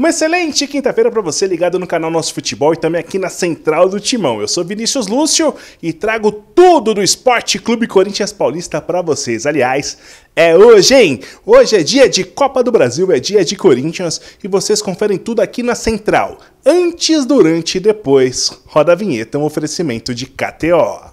Uma excelente quinta-feira para você ligado no canal Nosso Futebol e também aqui na Central do Timão. Eu sou Vinícius Lúcio e trago tudo do Esporte Clube Corinthians Paulista para vocês. Aliás, é hoje, hein? Hoje é dia de Copa do Brasil, é dia de Corinthians e vocês conferem tudo aqui na Central. Antes, durante e depois, roda a vinheta, um oferecimento de KTO.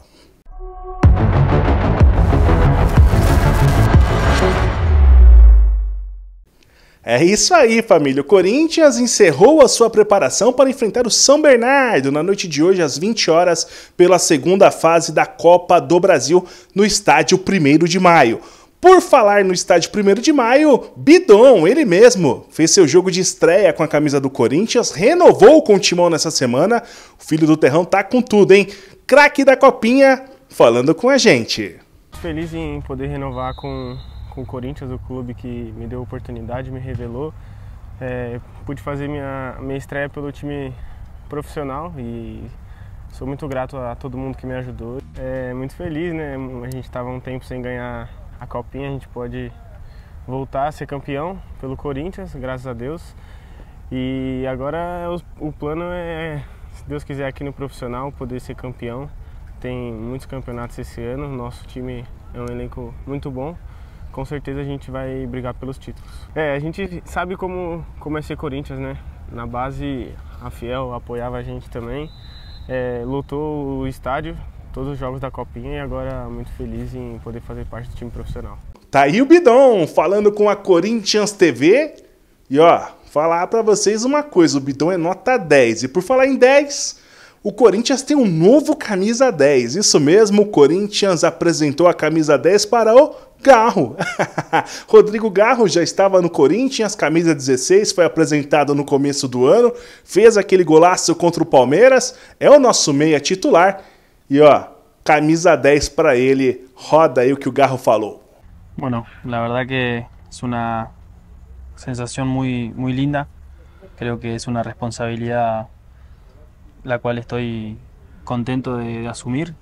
É isso aí, família. O Corinthians encerrou a sua preparação para enfrentar o São Bernardo na noite de hoje, às 20 horas, pela segunda fase da Copa do Brasil, no estádio 1º de Maio. Por falar no estádio 1º de Maio, Bidão, ele mesmo, fez seu jogo de estreia com a camisa do Corinthians, renovou com o Timão nessa semana. O filho do Terrão tá com tudo, hein? Craque da Copinha, falando com a gente. Feliz em poder renovar com o Corinthians, o clube que me deu a oportunidade, me revelou. Pude fazer minha estreia pelo time profissional e sou muito grato a todo mundo que me ajudou. Muito feliz, né? A gente estava um tempo sem ganhar a Copinha, a gente pode voltar a ser campeão pelo Corinthians, graças a Deus. E agora o plano é, se Deus quiser, aqui no profissional, poder ser campeão. Tem muitos campeonatos esse ano, nosso time é um elenco muito bom. Com certeza a gente vai brigar pelos títulos. A gente sabe como é ser Corinthians, né? Na base, a Fiel apoiava a gente também, lotou o estádio, todos os jogos da Copinha e agora muito feliz em poder fazer parte do time profissional. Tá aí o Bidão falando com a Corinthians TV e ó, falar pra vocês uma coisa, o Bidão é nota 10 e por falar em 10... O Corinthians tem um novo camisa 10, isso mesmo, o Corinthians apresentou a camisa 10 para o Garro. Rodrigo Garro já estava no Corinthians, camisa 16, foi apresentado no começo do ano, fez aquele golaço contra o Palmeiras, é o nosso meia titular e ó, camisa 10 para ele, roda aí o que o Garro falou. Bueno, la verdad que es una sensación muy, muy linda, creo que es una responsabilidad la cual estoy contento de asumir.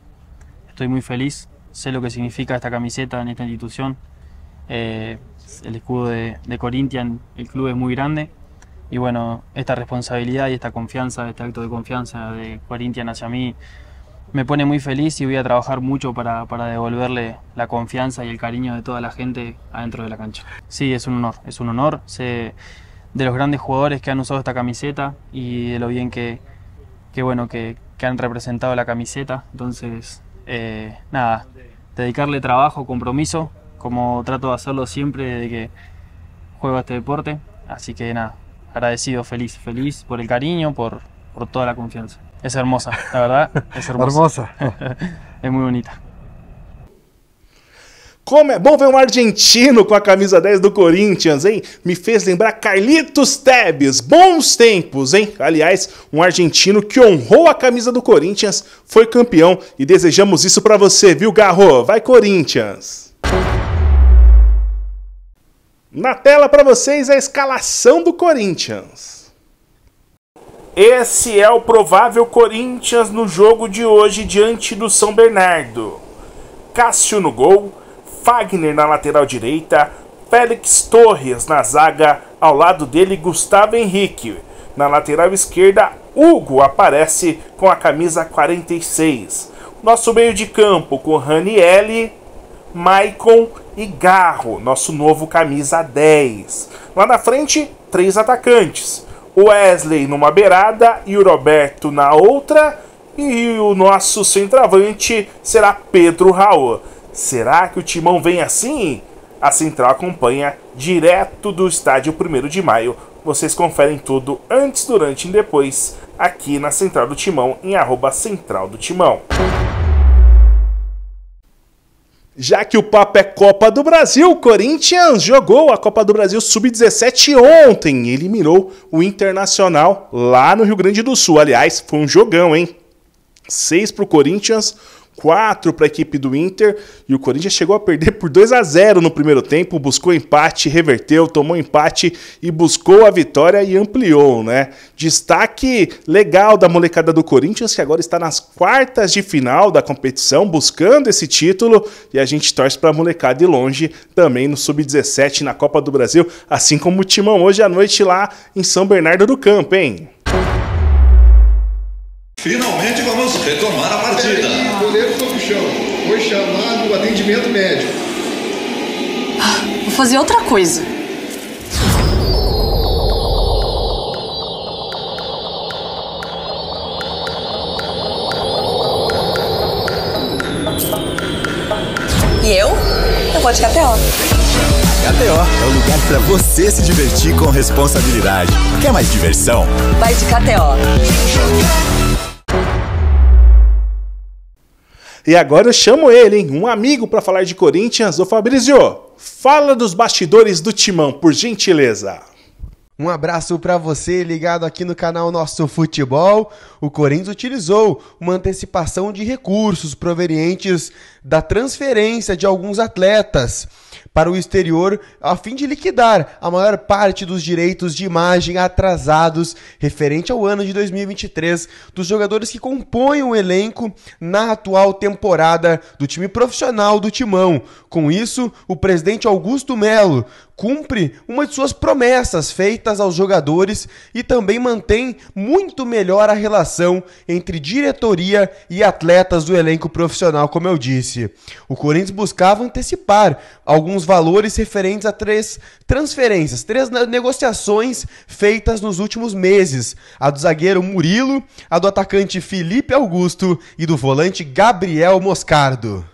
Estoy muy feliz, sé lo que significa esta camiseta en esta institución. El escudo de Corinthians, el club es muy grande. Y bueno, esta responsabilidad y esta confianza, este acto de confianza de Corinthians hacia mí, me pone muy feliz y voy a trabajar mucho para devolverle la confianza y el cariño de toda la gente adentro de la cancha. Sí, es un honor, sé de los grandes jugadores que han usado esta camiseta y de lo bien que han representado la camiseta. Entonces, nada, dedicarle trabajo, compromiso, como trato de hacerlo siempre desde que juego a este deporte. Así que nada, agradecido, feliz por el cariño, por toda la confianza. Es hermosa, la verdad, es hermosa. Hermosa. Es muy bonita. Como é bom ver um argentino com a camisa 10 do Corinthians, hein? Me fez lembrar Carlitos Tebes, bons tempos, hein? Aliás, um argentino que honrou a camisa do Corinthians, foi campeão e desejamos isso pra você, viu, Garro? Vai, Corinthians! Na tela pra vocês a escalação do Corinthians. Esse é o provável Corinthians no jogo de hoje diante do São Bernardo. Cássio no gol, Fagner na lateral direita, Félix Torres na zaga, ao lado dele Gustavo Henrique. Na lateral esquerda, Hugo aparece com a camisa 46. Nosso meio de campo com Ranielli, Maicon e Garro, nosso novo camisa 10. Lá na frente, três atacantes, Wesley numa beirada e o Roberto na outra. E o nosso centroavante será Pedro Raul. Será que o Timão vem assim? A Central acompanha direto do estádio 1º de Maio. Vocês conferem tudo antes, durante e depois aqui na Central do Timão, em @Central do Timão. Já que o papo é Copa do Brasil, o Corinthians jogou a Copa do Brasil Sub-17 ontem. Eliminou o Internacional lá no Rio Grande do Sul. Aliás, foi um jogão, hein? 6 para o Corinthians, 4 para a equipe do Inter, e o Corinthians chegou a perder por 2-0 no primeiro tempo, buscou empate, reverteu, tomou empate e buscou a vitória e ampliou, né? Destaque legal da molecada do Corinthians, que agora está nas quartas de final da competição, buscando esse título, e a gente torce para a molecada ir longe também no Sub-17 na Copa do Brasil, assim como o Timão hoje à noite lá em São Bernardo do Campo, hein? Finalmente vamos retomar a partida. O goleiro foi pro chão. Foi chamado o atendimento médico. Vou fazer outra coisa. E eu? Eu vou de KTO. KTO é o lugar pra você se divertir com responsabilidade. Quer mais diversão? Vai de KTO. E agora eu chamo ele, hein? Um amigo para falar de Corinthians. Ô Fabrício, fala dos bastidores do Timão, por gentileza. Um abraço para você ligado aqui no canal Nosso Futebol. O Corinthians utilizou uma antecipação de recursos provenientes da transferência de alguns atletas para o exterior a fim de liquidar a maior parte dos direitos de imagem atrasados referente ao ano de 2023 dos jogadores que compõem o elenco na atual temporada do time profissional do Timão. Com isso, o presidente Augusto Melo cumpre uma de suas promessas feitas aos jogadores e também mantém muito melhor a relação entre diretoria e atletas do elenco profissional, como eu disse. O Corinthians buscava antecipar alguns valores referentes a 3 negociações feitas nos últimos meses: a do zagueiro Murilo, a do atacante Felipe Augusto e do volante Gabriel Moscardo.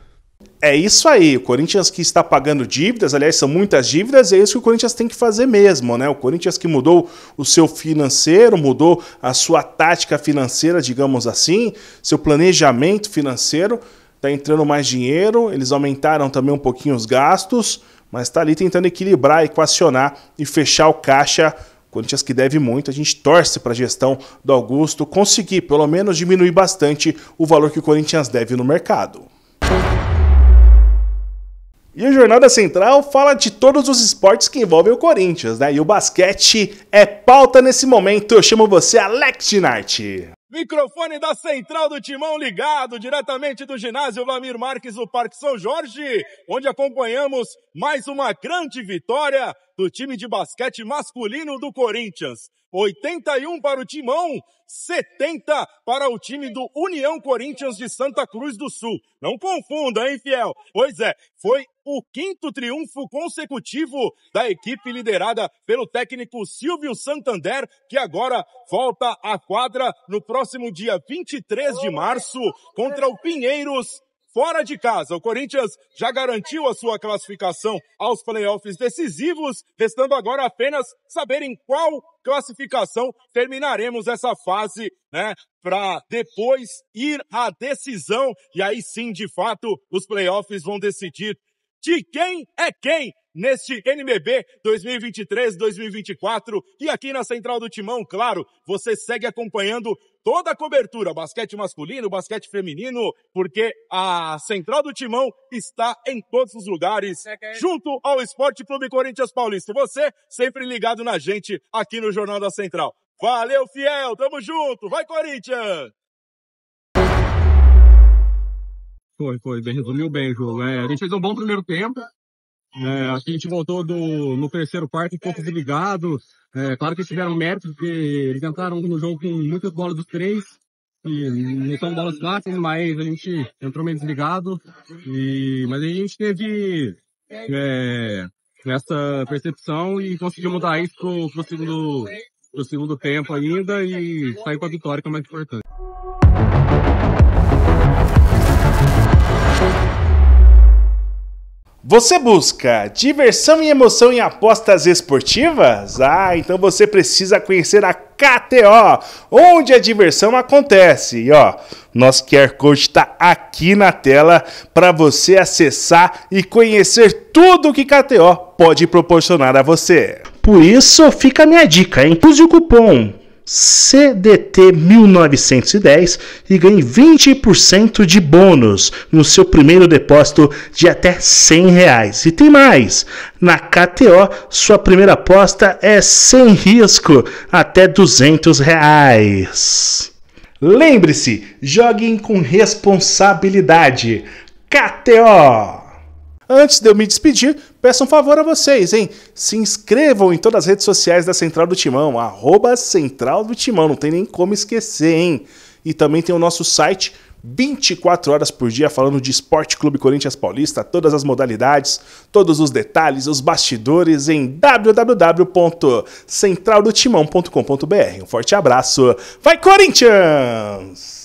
É isso aí, o Corinthians que está pagando dívidas, aliás, são muitas dívidas, e é isso que o Corinthians tem que fazer mesmo, né? O Corinthians que mudou o seu financeiro, mudou a sua tática financeira, digamos assim, seu planejamento financeiro, tá entrando mais dinheiro, eles aumentaram também um pouquinho os gastos, mas tá ali tentando equilibrar, equacionar e fechar o caixa. Corinthians que deve muito, a gente torce para a gestão do Augusto conseguir, pelo menos, diminuir bastante o valor que o Corinthians deve no mercado. E o Jornada Central fala de todos os esportes que envolvem o Corinthians, né? E o basquete é pauta nesse momento. Eu chamo você, Alex Ginart. Microfone da Central do Timão ligado, diretamente do ginásio Lamir Marques do Parque São Jorge, onde acompanhamos mais uma grande vitória do time de basquete masculino do Corinthians. 81 para o Timão, 70 para o time do União Corinthians de Santa Cruz do Sul. Não confunda, hein, fiel? Pois é, foi o 5º triunfo consecutivo da equipe liderada pelo técnico Silvio Santander, que agora volta à quadra no próximo dia 23 de março contra o Pinheiros, fora de casa. O Corinthians já garantiu a sua classificação aos playoffs decisivos, restando agora apenas saber em qual classificação terminaremos essa fase, né, para depois ir à decisão. E aí sim, de fato, os playoffs vão decidir de quem é quem neste NBB 2023-2024. E aqui na Central do Timão, claro, você segue acompanhando toda a cobertura, basquete masculino, basquete feminino, porque a Central do Timão está em todos os lugares, junto ao Esporte Clube Corinthians Paulista. Você sempre ligado na gente aqui no Jornal da Central. Valeu, fiel! Tamo junto! Vai, Corinthians! Foi bem, resumiu bem o jogo. A gente fez um bom primeiro tempo, acho que a gente voltou no terceiro quarto um pouco desligado. Claro que eles tiveram mérito, porque eles entraram no jogo com muitas bolas dos três, e não são bolas fáceis, mas a gente entrou meio desligado, mas a gente teve essa percepção e conseguiu mudar isso pro segundo tempo ainda e sair com a vitória, que é mais importante. Você busca diversão e emoção em apostas esportivas? Ah, então você precisa conhecer a KTO, onde a diversão acontece. E ó, nosso QR Code está aqui na tela para você acessar e conhecer tudo o que KTO pode proporcionar a você. Por isso, fica a minha dica, hein? Use o cupom CDT 1910 e ganhe 20% de bônus no seu primeiro depósito de até R$100. E tem mais! Na KTO, sua primeira aposta é sem risco, até R$200. Lembre-se, joguem com responsabilidade. KTO! Antes de eu me despedir, peço um favor a vocês, hein? Se inscrevam em todas as redes sociais da Central do Timão, @Central do Timão, não tem nem como esquecer, hein? E também tem o nosso site, 24 horas por dia, falando de Esporte Clube Corinthians Paulista, todas as modalidades, todos os detalhes, os bastidores, em www.centraldotimão.com.br. Um forte abraço, vai Corinthians!